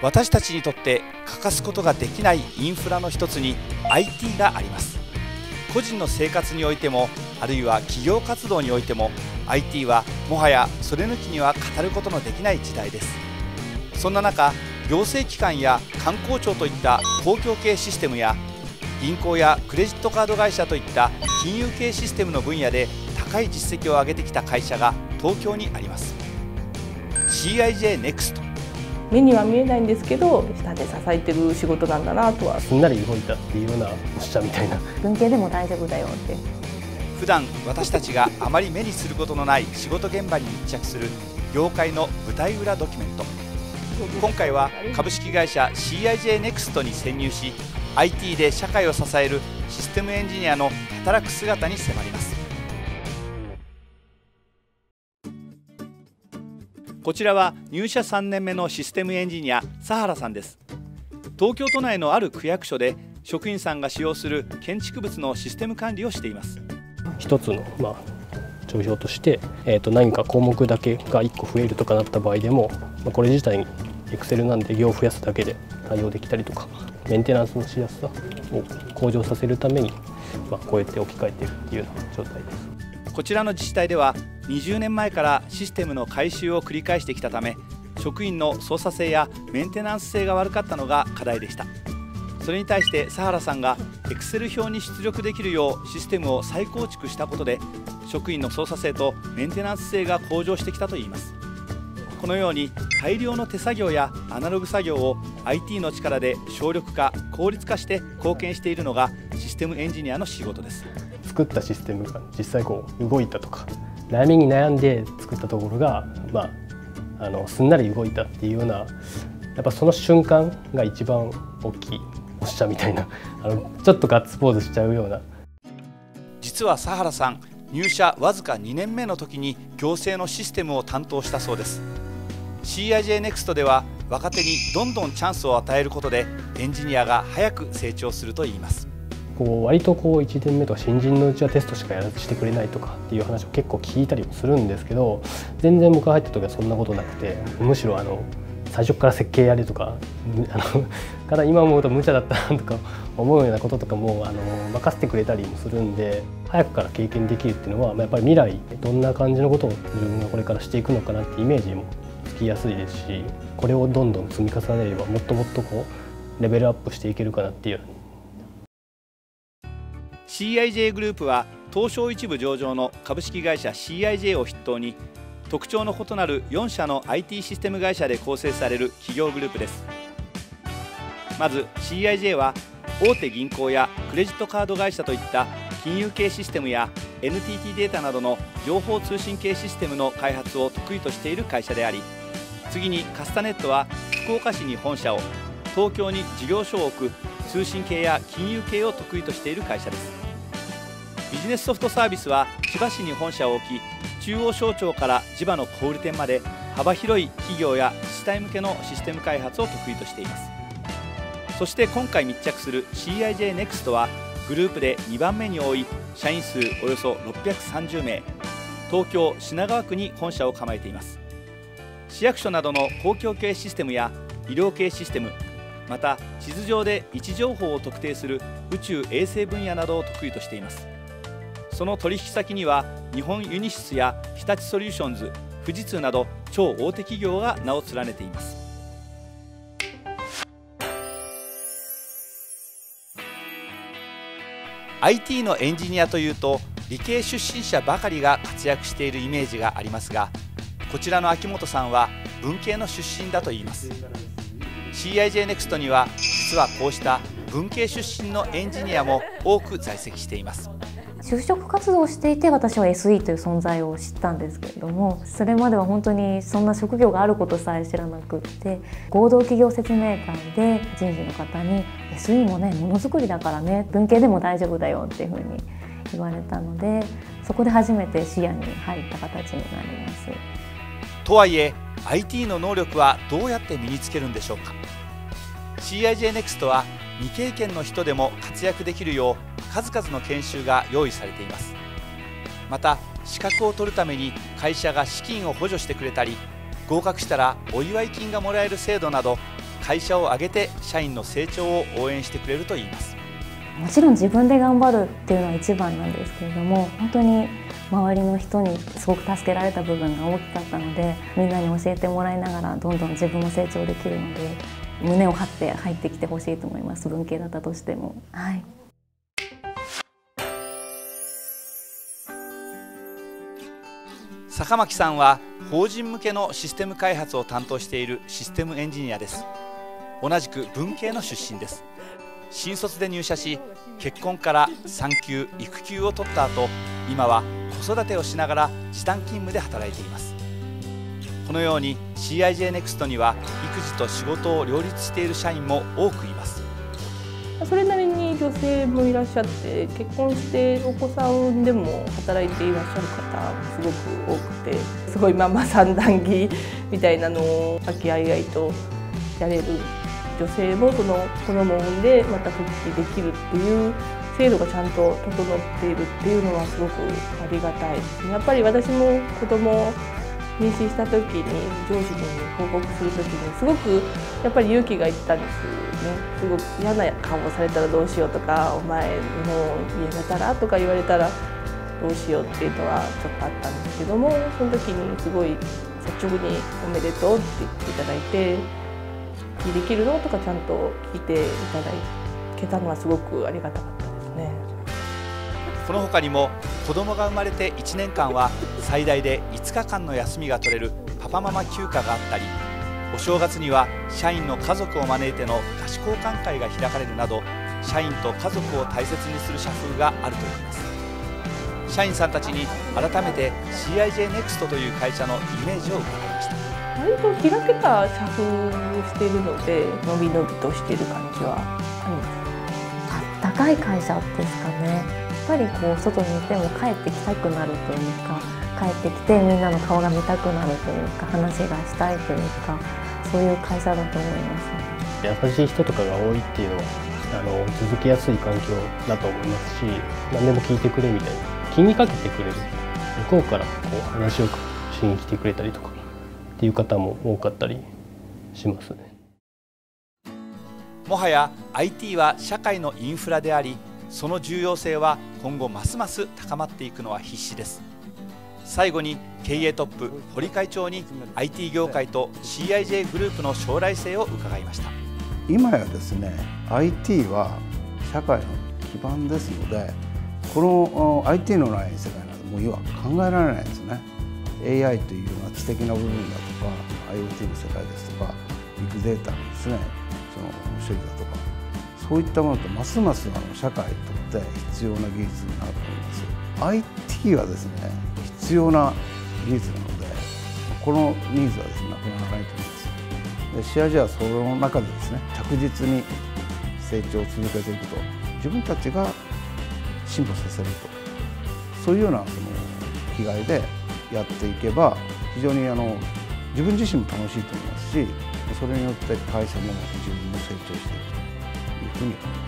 私たちにとって欠かすことができないインフラの一つに IT があります。個人の生活においても、あるいは企業活動においても IT はもはやそれ抜きには語ることのできない時代です。そんな中、行政機関や官公庁といった公共系システムや、銀行やクレジットカード会社といった金融系システムの分野で高い実績を上げてきた会社が東京にあります。 CIJ NEXT、 目には見えないんですけど下で支えてる仕事なんだなとは、みんなで動いたっていうような支社みたいな、文系でも大丈夫だよって。普段私たちがあまり目にすることのない仕事現場に密着する業界の舞台裏ドキュメント。今回は株式会社 CIJ NEXT に潜入し、 IT で社会を支えるシステムエンジニアの働く姿に迫ります。こちらは入社3年目のシステムエンジニア、佐原さんです。東京都内のある区役所で職員さんが使用する建築物のシステム管理をしています。一つの、帳票として、何か項目だけが1個増えるとかなった場合でも、これ自体に Excel なんで行を増やすだけで対応できたりとか、メンテナンスのしやすさを向上させるために、こうやって置き換えているというような状態です。こちらの自治体では20年前からシステムの改修を繰り返してきたため、職員の操作性やメンテナンス性が悪かったのが課題でした。それに対して佐原さんが Excel 表に出力できるようシステムを再構築したことで、職員の操作性とメンテナンス性が向上してきたといいます。このように大量の手作業やアナログ作業を IT の力で省力化・効率化して貢献しているのがシステムエンジニアの仕事です。作ったシステムが実際こう動いたとか、悩みに悩んで作ったところが、すんなり動いたっていうような、やっぱその瞬間が一番大きいおっしゃみたいな、ちょっとガッツポーズしちゃうような。実は佐原さん、入社わずか2年目の時に行政のシステムを担当したそうです。 CIJ NEXT では若手にどんどんチャンスを与えることで、エンジニアが早く成長するといいます。割と1年目とか新人のうちはテストしかやらしてくれないとかっていう話を結構聞いたりもするんですけど、全然僕が入った時はそんなことなくて、むしろ最初から設計やれとか、から今思うと無茶だったなとか思うようなこととかも任せてくれたりもするんで、早くから経験できるっていうのは、やっぱり未来どんな感じのことを自分がこれからしていくのかなってイメージもつきやすいですし、これをどんどん積み重ねればもっともっとレベルアップしていけるかなっていう。CIJ グループは東証一部上場の株式会社 CIJ を筆頭に、特徴の異なる4社の IT システム会社で構成される企業グループです。まず CIJ は大手銀行やクレジットカード会社といった金融系システムや NTT データなどの情報通信系システムの開発を得意としている会社であり、次にカスタネットは福岡市に本社を、東京に事業所を置く通信系や金融系を得意としている会社です。ビジネスソフトサービスは千葉市に本社を置き、中央省庁から千葉の小売店まで幅広い企業や自治体向けのシステム開発を得意としています。そして今回密着する CIJ NEXT はグループで2番目に多い社員数およそ630名、東京・品川区に本社を構えています。市役所などの公共系システムや医療系システム、また地図上で位置情報を特定する宇宙衛星分野などを得意としています。その取引先には日本ユニシスや日立ソリューションズ、富士通など超大手企業が名を連ねています。IT のエンジニアというと理系出身者ばかりが活躍しているイメージがありますが、こちらの秋元さんは文系の出身だといいます。CIJ NEXT には実はこうした文系出身のエンジニアも多く在籍しています。就職活動をしていて、私は SE という存在を知ったんですけれども、それまでは本当にそんな職業があることさえ知らなくって、合同企業説明会で人事の方に「SE もね、ものづくりだからね、文系でも大丈夫だよ」っていうふうに言われたので、そこで初めて視野に入った形になります。とはいえIT の能力はどうやって身につけるんでしょうか。 CIJ NEXT は未経験の人でも活躍できるよう数々の研修が用意されています。また資格を取るために会社が資金を補助してくれたり、合格したらお祝い金がもらえる制度など、会社を挙げて社員の成長を応援してくれるといいます。もちろん自分で頑張るっていうのは一番なんですけれども、本当に周りの人にすごく助けられた部分が大きかったので、みんなに教えてもらいながらどんどん自分も成長できるので、胸を張って入ってきてほしいと思います。文系だったとしても、はい。坂巻さんは法人向けのシステム開発を担当しているシステムエンジニアです。同じく文系の出身です。新卒で入社し、結婚から産休・育休を取った後、今は子育てをしながら時短勤務で働いています。このように CIJ NEXT には育児と仕事を両立している社員も多くいます。それなりに女性もいらっしゃって、結婚してお子さんでも働いていらっしゃる方もすごく多くて、すごいママ三段着みたいなのを和気あいあいとやれる。女性もその子供を産んでまた復帰できるっていう制度がちゃんと整っているっていうのはすごくありがたいですね。やっぱり私も子供を妊娠した時に上司に報告する時にすごくやっぱり勇気がいったんですよね。すごく嫌な顔をされたらどうしようとか、お前もうやめたらとか言われたらどうしようっていうのはちょっとあったんですけども、その時にすごい率直に「おめでとう」って言っていただいて。できるのとかちゃんと聞いていただけたのはすごくありがたかったですね。この他にも、子供が生まれて1年間は最大で5日間の休みが取れるパパママ休暇があったり、お正月には社員の家族を招いての菓子交換会が開かれるなど、社員と家族を大切にする社風があるといいます。社員さんたちに改めて CIJ NEXT という会社のイメージを伺いました。割と開けた社風をしているので、のびのびとしている感じはあります。あったかい会社ですかね。やっぱりこう外にいても帰ってきたくなるというか、帰ってきてみんなの顔が見たくなるというか、話がしたいというか、そういう会社だと思いますね。優しい人とかが多いっていうのは続けやすい環境だと思いますし、何でも聞いてくれみたいな、気にかけてくれる、向こうからこう話をしに来てくれたりとか。っていう方も多かったりしますね。もはや IT は社会のインフラであり、その重要性は今後ますます高まっていくのは必至です。最後に経営トップ堀会長に IT 業界と CIJ グループの将来性を伺いました。今やですね、 IT は社会の基盤ですので、この IT のない世界などもう要は考えられないですね。AI というのは知的な部分だとか IoT の世界ですとか、ビッグデータのですね、その処理だとか、そういったものってますます社会にとって必要な技術になると思います。 IT はですね、必要な技術なので、このニーズはですね、なくならないと思います。 CIJ はその中でですね、着実に成長を続けていくと、自分たちが進歩させると、そういうような気概でやっていけば、非常に自分自身も楽しいと思いますし、それによって会社も自分も成長していくというふうに思います。